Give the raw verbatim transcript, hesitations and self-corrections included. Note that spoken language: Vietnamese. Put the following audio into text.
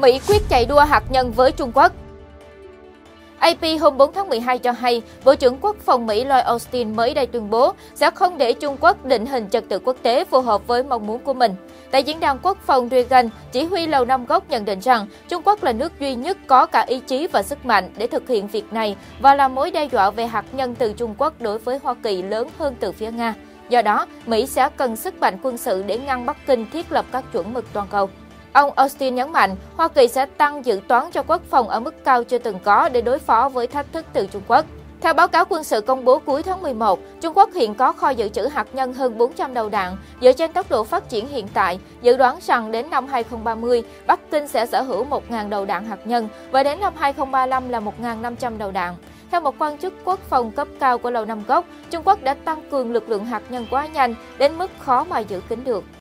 Mỹ quyết chạy đua hạt nhân với Trung Quốc. a pê hôm bốn tháng mười hai cho hay, Bộ trưởng Quốc phòng Mỹ Lloyd Austin mới đây tuyên bố sẽ không để Trung Quốc định hình trật tự quốc tế phù hợp với mong muốn của mình. Tại diễn đàn quốc phòng Reagan, chỉ huy Lầu Năm Góc nhận định rằng Trung Quốc là nước duy nhất có cả ý chí và sức mạnh để thực hiện việc này và là mối đe dọa về hạt nhân từ Trung Quốc đối với Hoa Kỳ lớn hơn từ phía Nga. Do đó, Mỹ sẽ cần sức mạnh quân sự để ngăn Bắc Kinh thiết lập các chuẩn mực toàn cầu. Ông Austin nhấn mạnh, Hoa Kỳ sẽ tăng dự toán cho quốc phòng ở mức cao chưa từng có để đối phó với thách thức từ Trung Quốc. Theo báo cáo quân sự công bố cuối tháng mười một, Trung Quốc hiện có kho dự trữ hạt nhân hơn bốn trăm đầu đạn. Dựa trên tốc độ phát triển hiện tại, dự đoán rằng đến năm hai không ba không, Bắc Kinh sẽ sở hữu một nghìn đầu đạn hạt nhân và đến năm hai không ba lăm là một nghìn năm trăm đầu đạn. Theo một quan chức quốc phòng cấp cao của Lầu Năm Góc, Trung Quốc đã tăng cường lực lượng hạt nhân quá nhanh đến mức khó mà giữ kín được.